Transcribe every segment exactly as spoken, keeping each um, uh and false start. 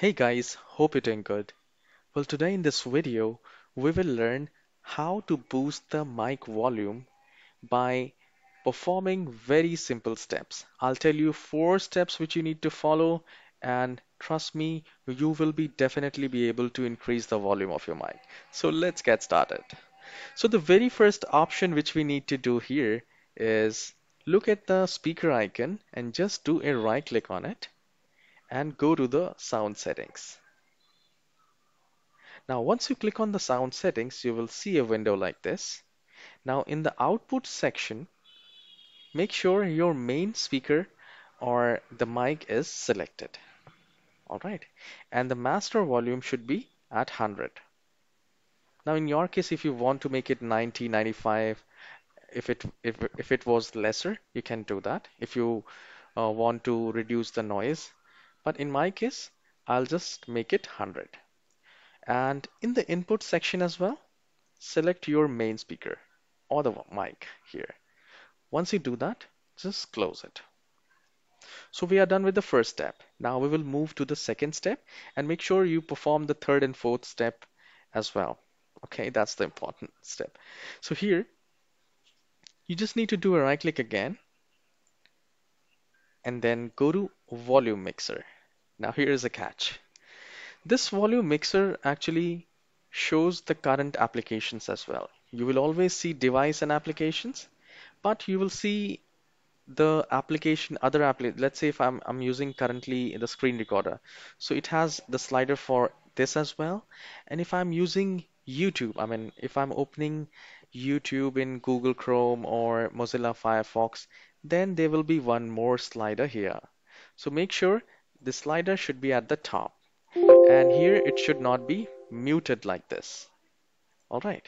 Hey guys, hope you're doing good. Well, today in this video, we will learn how to boost the mic volume by performing very simple steps. I'll tell you four steps which you need to follow, and trust me, you will be definitely be able to increase the volume of your mic. So let's get started. So the very first option which we need to do here is look at the speaker icon and just do a right click on it and go to the sound settings. Now once you click on the sound settings, you will see a window like this. Now in the output section, make sure your main speaker or the mic is selected. Alright, and the master volume should be at one hundred. Now in your case, if you want to make it ninety, ninety-five, if it, if, if it was lesser, you can do that if you uh, want to reduce the noise. But in my case, I'll just make it one hundred. And in the input section as well, select your main speaker or the mic here. Once you do that, just close it. So we are done with the first step. Now we will move to the second step and make sure you perform the third and fourth step as well. Okay, that's the important step. So here, you just need to do a right click again and then go to volume mixer. Now here is a catch. This volume mixer actually shows the current applications as well. You will always see device and applications, but you will see the application, other application. Let's say if I'm, I'm using currently the screen recorder. So it has the slider for this as well. And if I'm using YouTube, I mean, if I'm opening YouTube in Google Chrome or Mozilla Firefox, then there will be one more slider here. So make sure the slider should be at the top, and here it should not be muted like this. All right,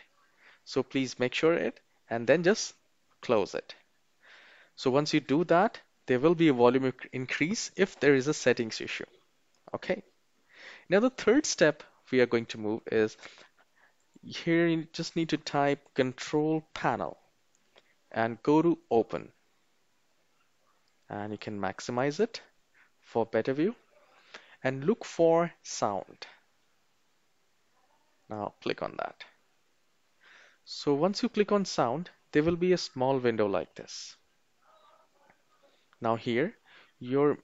so please make sure it and then just close it. So once you do that, there will be a volume increase if there is a settings issue. Okay, now the third step we are going to move is here. You just need to type control panel and go to open, and you can maximize it for better view and look for sound. Now click on that. So once you click on sound, there will be a small window like this. Now here, your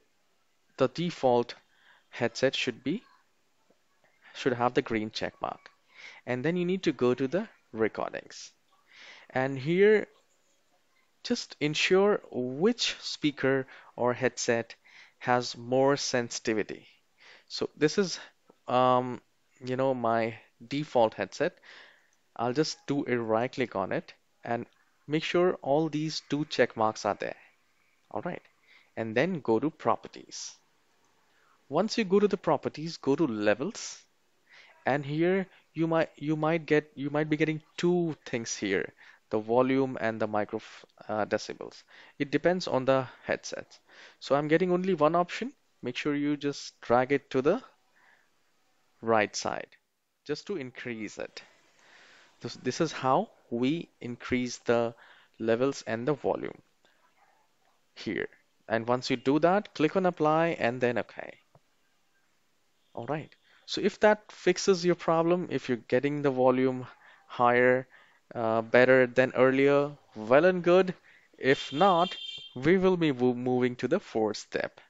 the default headset should be should have the green check mark, and then you need to go to the recordings, and here just ensure which speaker or headset has more sensitivity. So this is, um, you know, my default headset. I'll just do a right click on it and make sure all these two check marks are there. All right, and then go to properties. Once you go to the properties, go to levels, and here you might you might get you might be getting two things here: the volume and the micro uh, decibels. It depends on the headsets. So I'm getting only one option. Make sure you just drag it to the right side just to increase it. This, this is how we increase the levels and the volume here. And once you do that, click on apply and then okay. All right. So if that fixes your problem, if you're getting the volume higher, Uh, better than earlier, well and good. If not, we will be moving to the fourth step.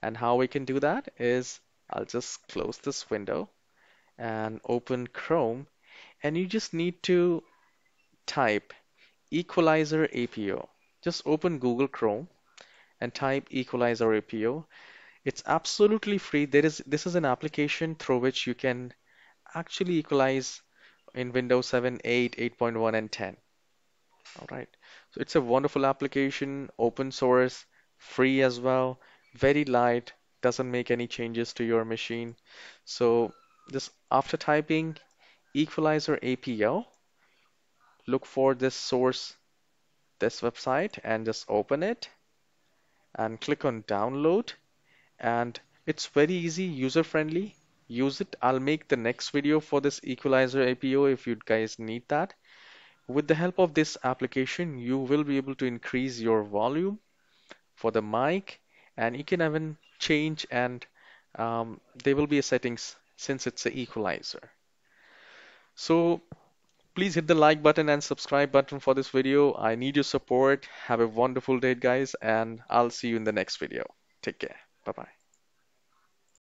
And how we can do that is, I'll just close this window and open Chrome, and you just need to type Equalizer A P O. Just open Google Chrome and type Equalizer A P O. It's absolutely free. There is this is an application through which you can actually equalize in Windows seven, eight, eight point one and ten. All right, so it's a wonderful application, open source, free as well, very light, doesn't make any changes to your machine. So just after typing Equalizer A P O, look for this source, this website, and just open it and click on download. And it's very easy, user-friendly. Use it. I'll make the next video for this Equalizer A P O if you guys need that. With the help of this application, you will be able to increase your volume for the mic, and you can even change and um, there will be a settings since it's an equalizer. So please hit the like button and subscribe button for this video. I need your support. Have a wonderful day, guys, and I'll see you in the next video. Take care. Bye-bye.